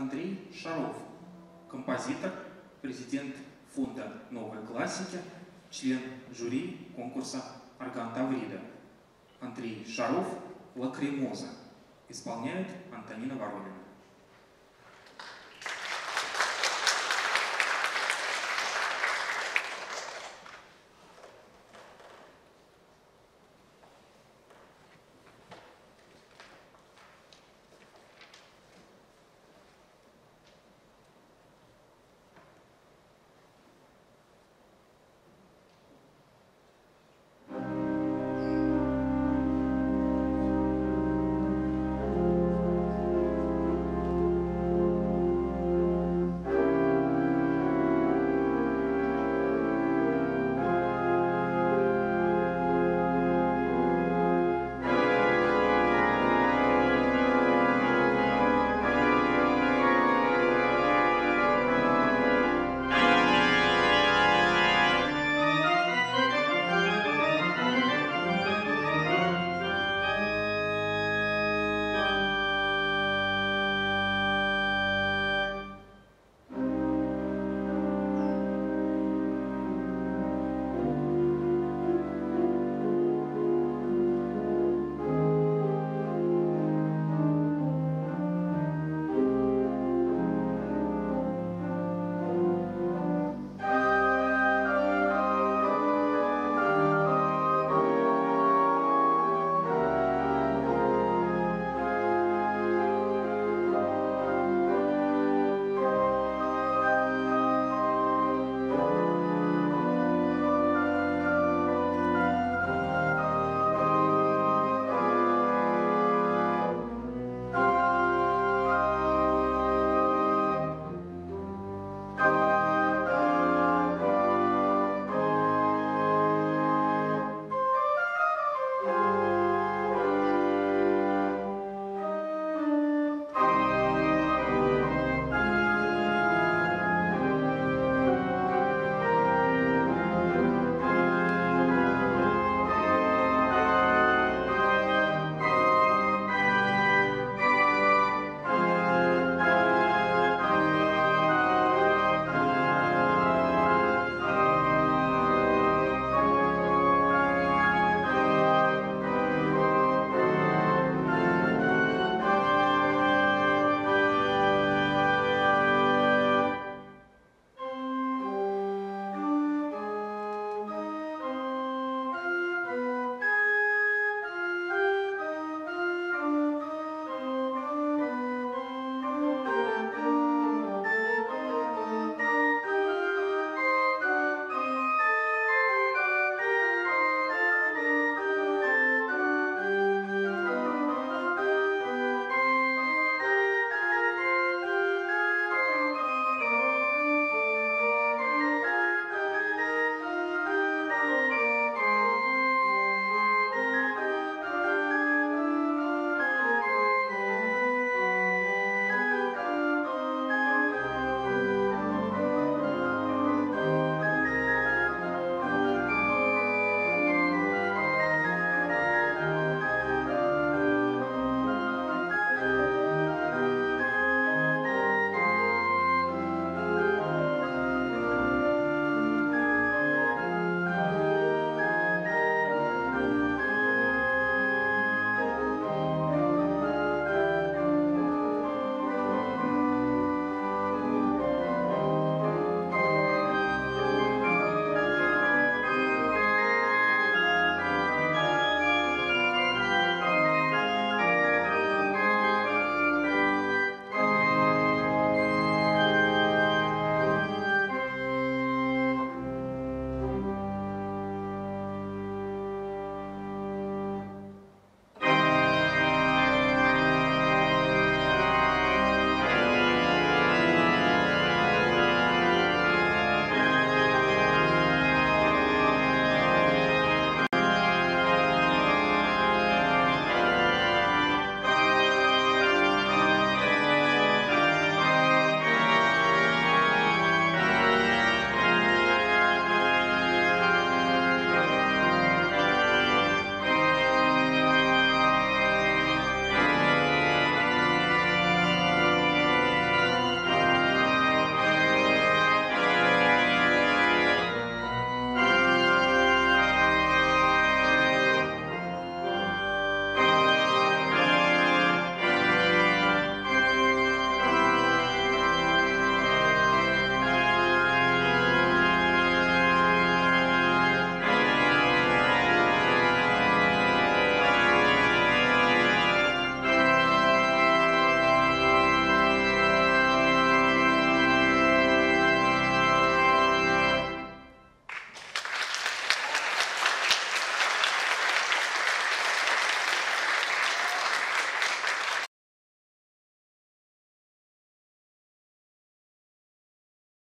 Андрей Шаров, композитор, президент фонда «Новая классика», член жюри конкурса «Орган Таврида». Андрей Шаров, «Lacrimosa», исполняет Антонина Воронина.